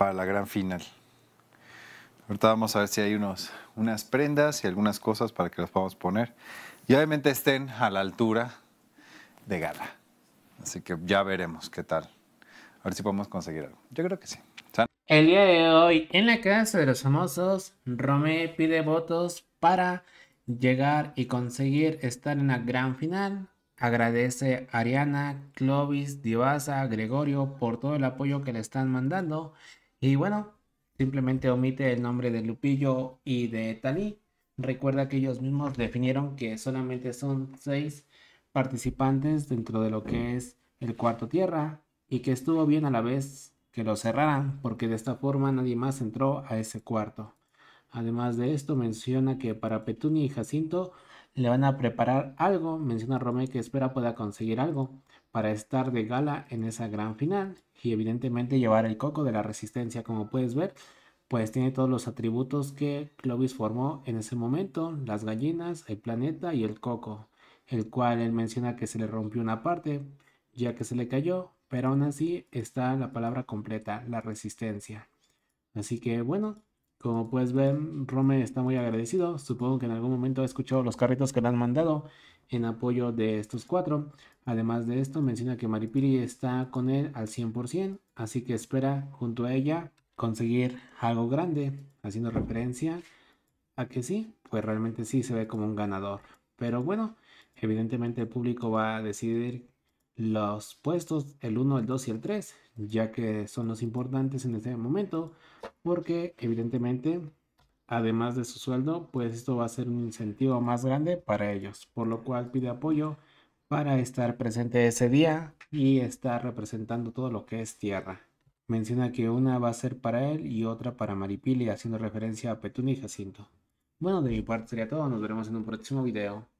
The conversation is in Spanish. para la gran final. Ahorita vamos a ver si hay unas prendas y algunas cosas para que las podamos poner. Y obviamente estén a la altura de gala. Así que ya veremos qué tal. A ver si podemos conseguir algo. Yo creo que sí. El día de hoy, en la casa de los famosos, Romé pide votos para llegar y conseguir estar en la gran final. Agradece a Ariana, Clovis, Divasa, Gregorio por todo el apoyo que le están mandando. Y bueno, simplemente omite el nombre de Lupillo y de Talí. Recuerda que ellos mismos definieron que solamente son 6 participantes dentro de lo que es el cuarto tierra. Y que estuvo bien a la vez que lo cerraran, porque de esta forma nadie más entró a ese cuarto. Además de esto, menciona que para Petunia y Jacinto le van a preparar algo. Menciona a Romé que espera pueda conseguir algo para estar de gala en esa gran final. Y evidentemente llevar el coco de la resistencia, como puedes ver, pues tiene todos los atributos que Clovis formó en ese momento. Las gallinas, el planeta y el coco, el cual él menciona que se le rompió una parte, ya que se le cayó. Pero aún así está la palabra completa, la resistencia. Así que bueno, como puedes ver, Romé está muy agradecido. Supongo que en algún momento ha escuchado los carritos que le han mandado en apoyo de estos 4. Además de esto, menciona que Maripily está con él al 100%. Así que espera junto a ella conseguir algo grande. Haciendo referencia a que sí, pues realmente sí se ve como un ganador. Pero bueno, evidentemente el público va a decidir los puestos, el 1, el 2 y el 3, ya que son los importantes en este momento, porque evidentemente, además de su sueldo, pues esto va a ser un incentivo más grande para ellos, por lo cual pide apoyo para estar presente ese día y estar representando todo lo que es tierra. Menciona que una va a ser para él y otra para Maripily, haciendo referencia a Petunia y Jacinto. Bueno, de mi parte sería todo, nos veremos en un próximo video.